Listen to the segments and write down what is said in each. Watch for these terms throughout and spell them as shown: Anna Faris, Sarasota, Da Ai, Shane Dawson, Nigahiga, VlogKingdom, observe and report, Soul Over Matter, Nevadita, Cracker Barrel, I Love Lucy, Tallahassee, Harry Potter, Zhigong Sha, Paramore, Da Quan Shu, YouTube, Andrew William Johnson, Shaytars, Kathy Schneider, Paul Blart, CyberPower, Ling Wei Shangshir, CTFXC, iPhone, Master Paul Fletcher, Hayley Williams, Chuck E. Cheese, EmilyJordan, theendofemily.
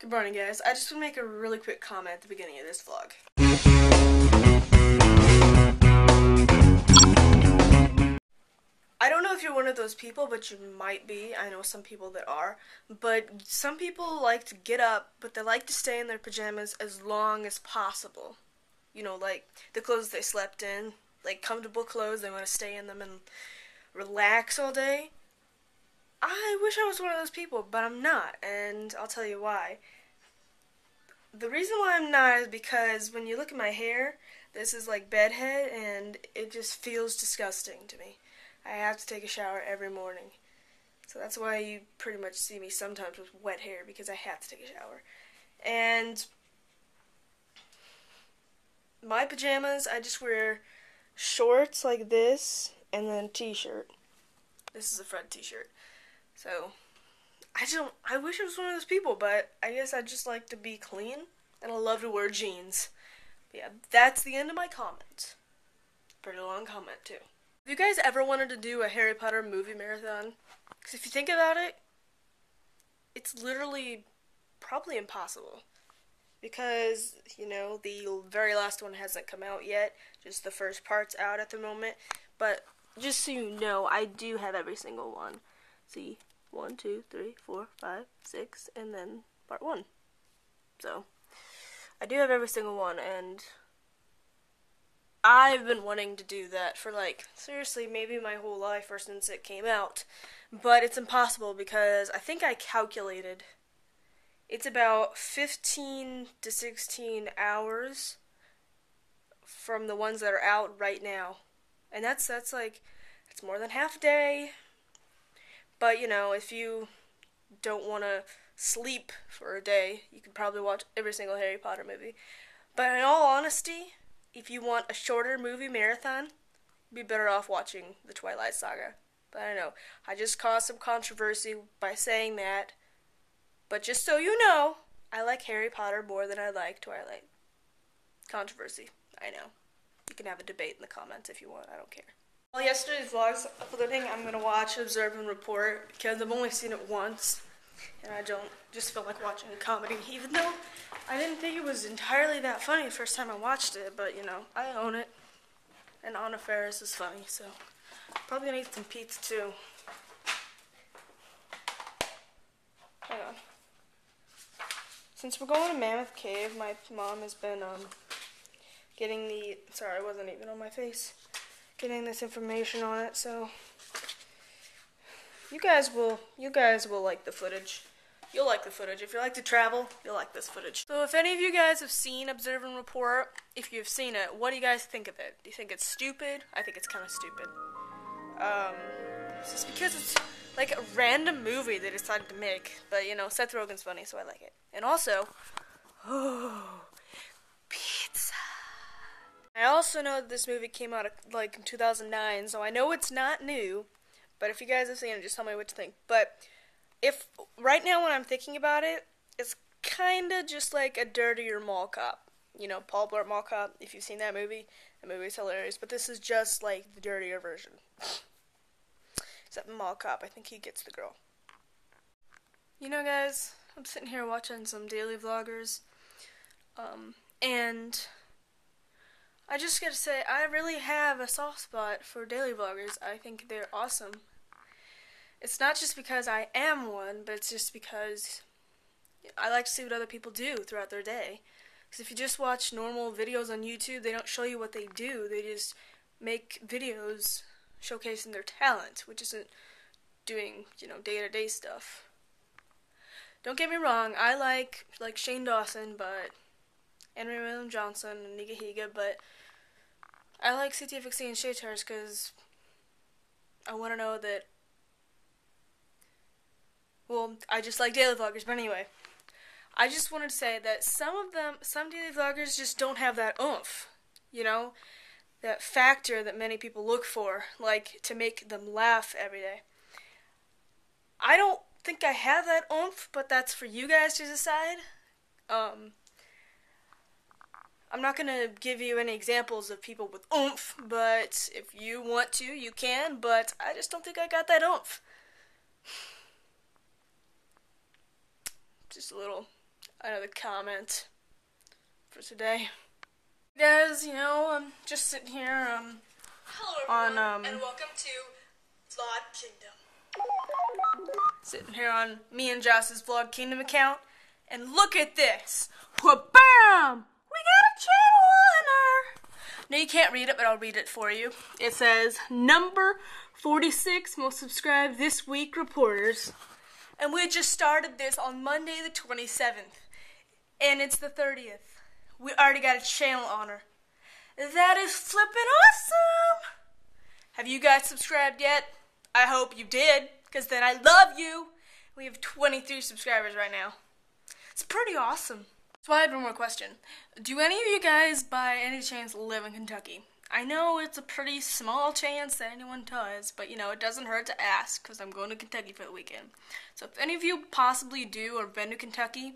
Good morning, guys. I just want to make a really quick comment at the beginning of this vlog. I don't know if you're one of those people, but you might be. I know some people that are. But some people like to get up, but they like to stay in their pajamas as long as possible. You know, like the clothes they slept in, like comfortable clothes, they want to stay in them and relax all day. I wish I was one of those people, but I'm not, and I'll tell you why. The reason why I'm not is because when you look at my hair, this is like bedhead, and it just feels disgusting to me. I have to take a shower every morning. So that's why you pretty much see me sometimes with wet hair, because I have to take a shower. And my pajamas, I just wear shorts like this, and then a t-shirt. This is a front t-shirt. So, I wish I was one of those people, but I guess I just like to be clean, and I love to wear jeans. But yeah, that's the end of my comment. Pretty long comment, too. Have you guys ever wanted to do a Harry Potter movie marathon? Because if you think about it, it's literally probably impossible. Because, you know, the very last one hasn't come out yet. Just the first part's out at the moment. But just so you know, I do have every single one. See, 1, 2, 3, 4, 5, 6, and then part 1. So, I do have every single one, and I've been wanting to do that for, like, seriously, maybe my whole life or since it came out. But it's impossible because I think I calculated it's about 15 to 16 hours from the ones that are out right now. And that's like, it's more than half a day. But, you know, if you don't want to sleep for a day, you can probably watch every single Harry Potter movie. But in all honesty, if you want a shorter movie marathon, you'd be better off watching The Twilight Saga. But I don't know. I just caused some controversy by saying that. But just so you know, I like Harry Potter more than I like Twilight. Controversy. I know. You can have a debate in the comments if you want. I don't care. Well, yesterday's vlog's uploading. I'm going to watch, observe, and report because I've only seen it once. And I don't just feel like watching a comedy, even though I didn't think it was entirely that funny the first time I watched it. But, you know, I own it. And Anna Faris is funny, so probably going to eat some pizza, too. Hang on. Since we're going to Mammoth Cave, my mom has been getting the... Sorry, it wasn't even on my face. Getting this information on it, so you guys will like the footage. You'll like the footage. If you like to travel, you'll like this footage. So if any of you guys have seen Observe and Report, if you've seen it, what do you guys think of it? Do you think it's stupid? I think it's kind of stupid. It's just because it's like a random movie they decided to make, but you know, Seth Rogen's funny, so I like it. And also, oh, pizza. I also know that this movie came out like in 2009, so I know it's not new, but if you guys have seen it, just tell me what you think. But if right now when I'm thinking about it, it's kind of just like a dirtier mall cop. You know, Paul Blart Mall Cop, if you've seen that movie is hilarious, but this is just like the dirtier version. Except Mall Cop, I think he gets the girl. You know, guys, I'm sitting here watching some daily vloggers, and I just gotta say, I really have a soft spot for daily vloggers. I think they're awesome. It's not just because I am one, but it's just because I like to see what other people do throughout their day. Because if you just watch normal videos on YouTube, they don't show you what they do. They just make videos showcasing their talent, which isn't doing, you know, day-to-day stuff. Don't get me wrong, I like Shane Dawson, but Andrew William Johnson and Nigahiga, but I like CTFXC and Shaytars because I want to know that, well, I just like daily vloggers, but anyway, I just wanted to say that some daily vloggers just don't have that oomph, you know, that factor that many people look for, like, to make them laugh every day. I don't think I have that oomph, but that's for you guys to decide. I'm not going to give you any examples of people with oomph, but if you want to, you can, but I just don't think I got that oomph. Just a little another comment for today. Guys, you know, I'm just sitting here, hello everyone, on, and welcome to Vlog Kingdom. Sitting here on me and Joss's Vlog Kingdom account, and look at this! Wha-bam! We got a channel honor! Now you can't read it, but I'll read it for you. It says, number 46 most subscribed this week reporters. And we just started this on Monday the 27th, and it's the 30th. We already got a channel honor. That is flippin' awesome! Have you guys subscribed yet? I hope you did, because then I love you! We have 23 subscribers right now. It's pretty awesome. So I had one more question. Do any of you guys by any chance live in Kentucky? I know it's a pretty small chance that anyone does, but you know, it doesn't hurt to ask, because I'm going to Kentucky for the weekend. So if any of you possibly do or been to Kentucky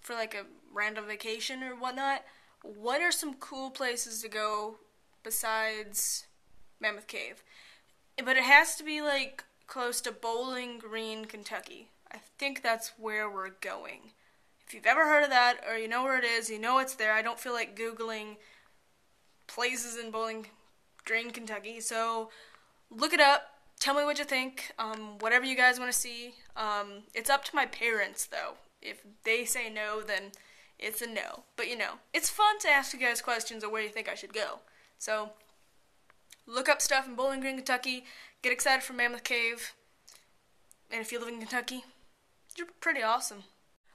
for like a random vacation or whatnot, what are some cool places to go besides Mammoth Cave? But it has to be like close to Bowling Green, Kentucky. I think that's where we're going. If you've ever heard of that, or you know where it is, you know it's there. I don't feel like Googling places in Bowling Green, Kentucky. So look it up. Tell me what you think. Whatever you guys want to see. It's up to my parents, though. If they say no, then it's a no. But, you know, it's fun to ask you guys questions of where you think I should go. So look up stuff in Bowling Green, Kentucky. Get excited for Mammoth Cave. And if you live in Kentucky, you're pretty awesome.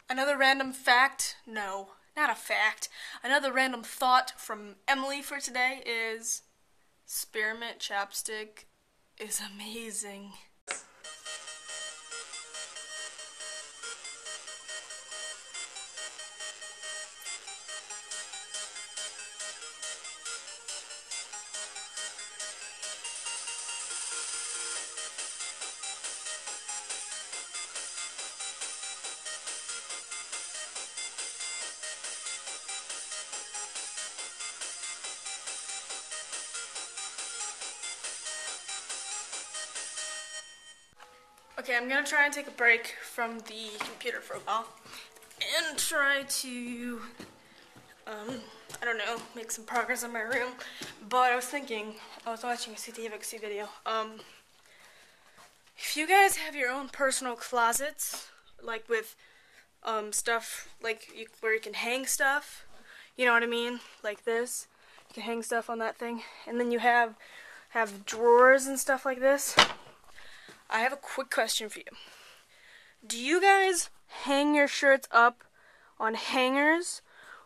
Another random fact, no, not a fact, another random thought from Emily for today is, spearmint chapstick is amazing. Okay, I'm gonna try and take a break from the computer for a while and try to, I don't know, make some progress in my room. But I was thinking, I was watching a CTFXC video. If you guys have your own personal closets, like with stuff like where you can hang stuff, you know what I mean, like this, you can hang stuff on that thing, and then you have drawers and stuff like this. I have a quick question for you. Do you guys hang your shirts up on hangers,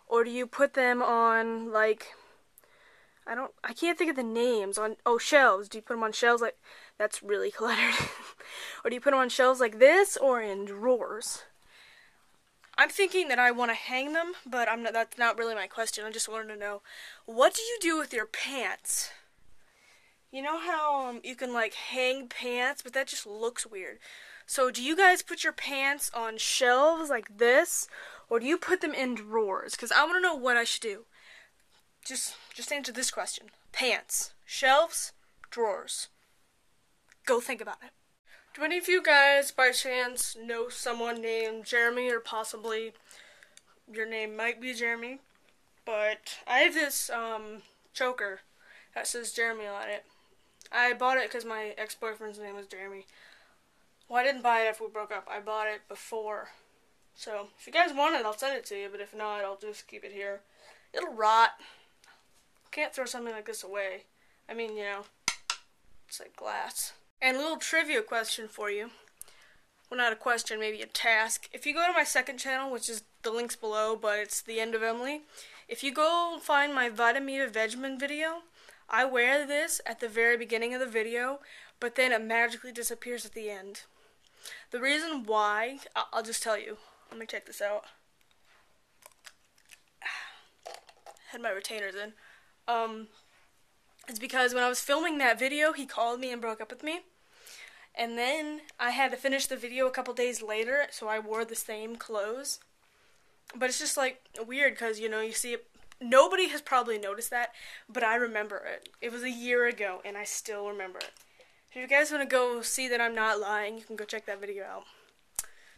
or do you put them on, like, I can't think of the names, on, oh, shelves. Do you put them on shelves like, that's really cluttered. Or do you put them on shelves like this, or in drawers? I'm thinking that I want to hang them, but that's not really my question. I just wanted to know, what do you do with your pants? You know how you can like hang pants, but that just looks weird. So do you guys put your pants on shelves like this, or do you put them in drawers? Because I want to know what I should do. Just answer this question. Pants, shelves, drawers. Go think about it. Do any of you guys by chance know someone named Jeremy, or possibly your name might be Jeremy? But I have this choker that says Jeremy on it. I bought it because my ex-boyfriend's name was Jeremy. Well, I didn't buy it after we broke up. I bought it before. So, if you guys want it, I'll send it to you. But if not, I'll just keep it here. It'll rot. Can't throw something like this away. I mean, you know, it's like glass. And a little trivia question for you. Well, not a question, maybe a task. If you go to my second channel, which is the links below, but it's The End of Emily. If you go and find my Vitamita Vegemin video, I wear this at the very beginning of the video, but then it magically disappears at the end. The reason why, I'll just tell you. Let me check this out. Had my retainers in. It's because when I was filming that video, he called me and broke up with me. And then I had to finish the video a couple days later, so I wore the same clothes. But it's just like weird because, you know, you see it. Nobody has probably noticed that, but I remember it. It was a year ago, and I still remember it. If you guys want to go see that I'm not lying, you can go check that video out.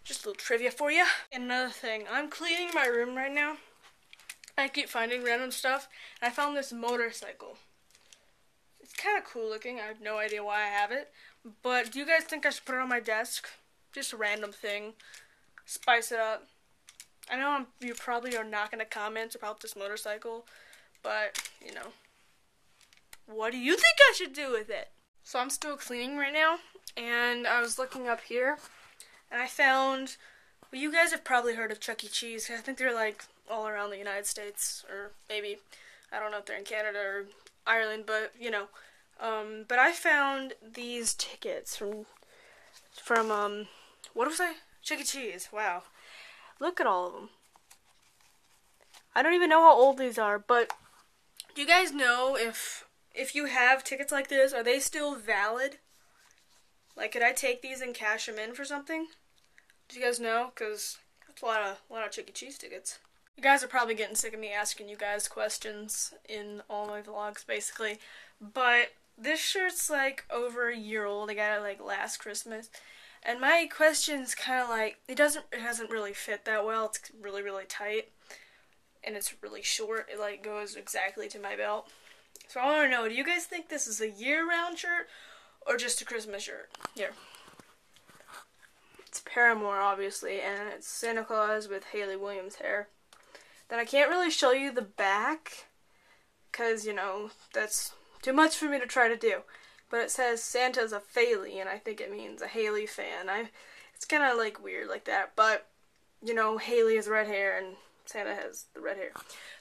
Just a little trivia for you. And another thing, I'm cleaning my room right now. I keep finding random stuff, and I found this motorcycle. It's kind of cool looking. I have no idea why I have it. But do you guys think I should put it on my desk? Just a random thing. Spice it up. I know you probably are not going to comment about this motorcycle, but, you know, what do you think I should do with it? So I'm still cleaning right now, and I was looking up here, and I found, well, you guys have probably heard of Chuck E. Cheese. I think they're, like, all around the United States, or maybe, I don't know if they're in Canada or Ireland, but, you know. But I found these tickets from what was I? Chuck E. Cheese. Wow. Look at all of them. I don't even know how old these are, but do you guys know if you have tickets like this, are they still valid? Like, could I take these and cash them in for something? Do you guys know? Because that's a lot of Chuck E. Cheese tickets. You guys are probably getting sick of me asking you guys questions in all my vlogs, basically. But this shirt's, like, over a year old. I got it, like, last Christmas. And my question's kind of like, it hasn't really fit that well. It's really, really tight. And it's really short. It, like, goes exactly to my belt. So I want to know, do you guys think this is a year-round shirt or just a Christmas shirt? Here. It's Paramore, obviously, and it's Santa Claus with Hayley Williams hair. Then I can't really show you the back, because, you know, that's too much for me to try to do. But it says Santa's a Failey, and I think it means a Hayley fan. It's kind of, like, weird like that, but, you know, Hayley has red hair, and Santa has the red hair.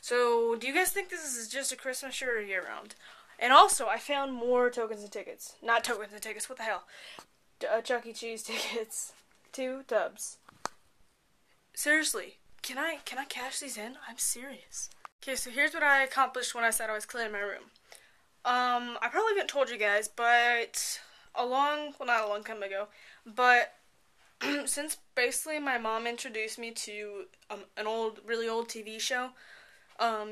So, do you guys think this is just a Christmas shirt or year-round? And also, I found more tokens and tickets. Not tokens and tickets, what the hell? Chuck E. Cheese tickets. 2 tubs. Seriously, can I cash these in? I'm serious. Okay, so here's what I accomplished when I said I was cleaning my room. I probably haven't told you guys, but not a long time ago, but since basically my mom introduced me to an really old TV show,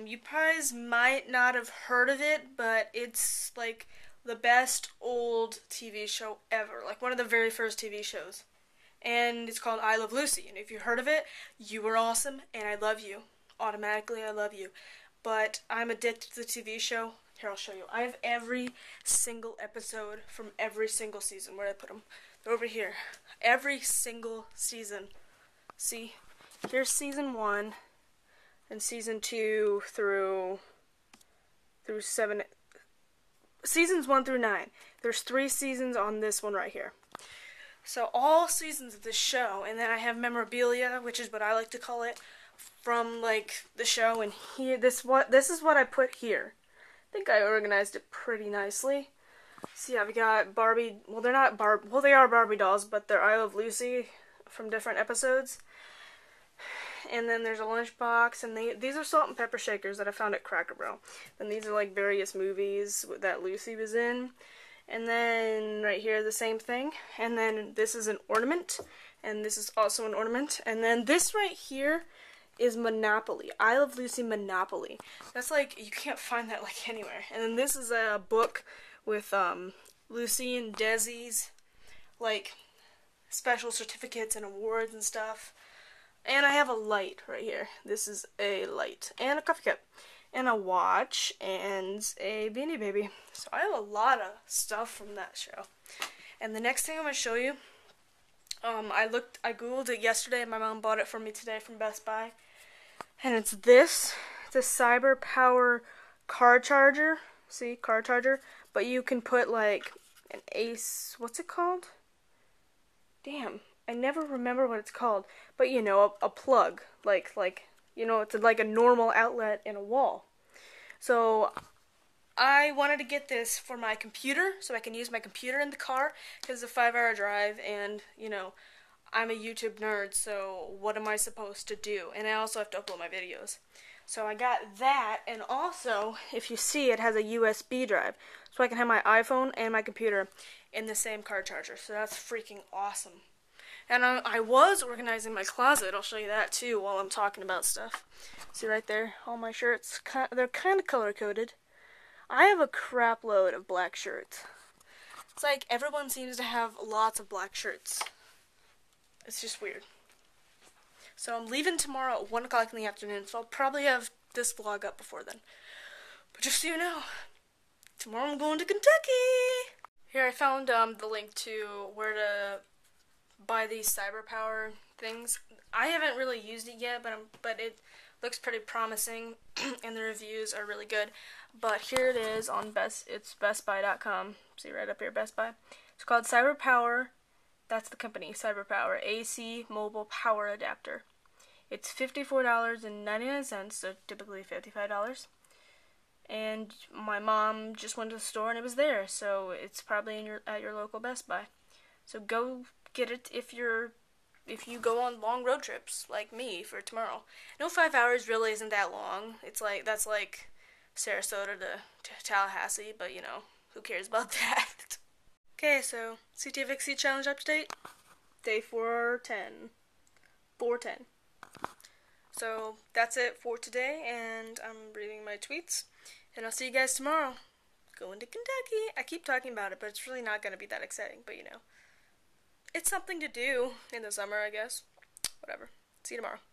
you guys might not have heard of it, but it's like the best old TV show ever, like one of the very first TV shows, and it's called I Love Lucy, and if you heard of it, you were awesome, and I love you, automatically I love you, but I'm addicted to the TV show. Here, I'll show you. I have every single episode from every single season. Where did I put them? They're over here. Every single season. See? Here's season 1 and season 2 through 7. Seasons 1 through 9. There's 3 seasons on this one right here. So all seasons of this show, and then I have memorabilia, which is what I like to call it, from like the show. And here, this is what I put here. I think I organized it pretty nicely. See, I've got Barbie, well they're not Barbie, well they are Barbie dolls, but they're I Love Lucy from different episodes. And then there's a lunchbox, and these are salt and pepper shakers that I found at Cracker Barrel. And these are like various movies that Lucy was in. And then right here the same thing. And then this is an ornament, and this is also an ornament. And then this right here is Monopoly. I Love Lucy Monopoly. That's like, you can't find that like anywhere. And then this is a book with Lucy and Desi's like special certificates and awards and stuff. And I have a light right here. This is a light and a coffee cup and a watch and a Beanie Baby. So I have a lot of stuff from that show. And the next thing I'm going to show you, I googled it yesterday, and my mom bought it for me today from Best Buy. And it's this. It's a CyberPower car charger. See, car charger. But you can put, like, an ace, what's it called? Damn, I never remember what it's called. But, you know, a plug. Like you know, it's like a normal outlet in a wall. So I wanted to get this for my computer, so I can use my computer in the car, because it's a 5-hour drive, and, you know, I'm a YouTube nerd, so what am I supposed to do? And I also have to upload my videos. So I got that, and also, if you see, it has a USB drive, so I can have my iPhone and my computer in the same car charger, so that's freaking awesome. And I was organizing my closet, I'll show you that too while I'm talking about stuff. See right there, all my shirts, they're kind of color-coded. I have a crap load of black shirts. It's like everyone seems to have lots of black shirts. It's just weird. So I'm leaving tomorrow at 1 o'clock in the afternoon, so I'll probably have this vlog up before then. But just so you know, tomorrow I'm going to Kentucky! Here I found the link to where to buy these CyberPower things. I haven't really used it yet, but it looks pretty promising, and the reviews are really good. But here it is on it's bestbuy.com. See right up here, Best Buy. It's called CyberPower. That's the company, CyberPower AC Mobile Power Adapter. It's $54.99, so typically $55. And my mom just went to the store and it was there, so it's probably at your local Best Buy. So go get it if you go on long road trips like me for tomorrow. No, 5 hours really isn't that long. It's like that's like Sarasota to Tallahassee, but you know who cares about that. Okay, so CTFXC challenge update, day 410. So that's it for today, and I'm reading my tweets, and I'll see you guys tomorrow. Going to Kentucky. I keep talking about it, but it's really not going to be that exciting, but you know. It's something to do in the summer, I guess. Whatever. See you tomorrow.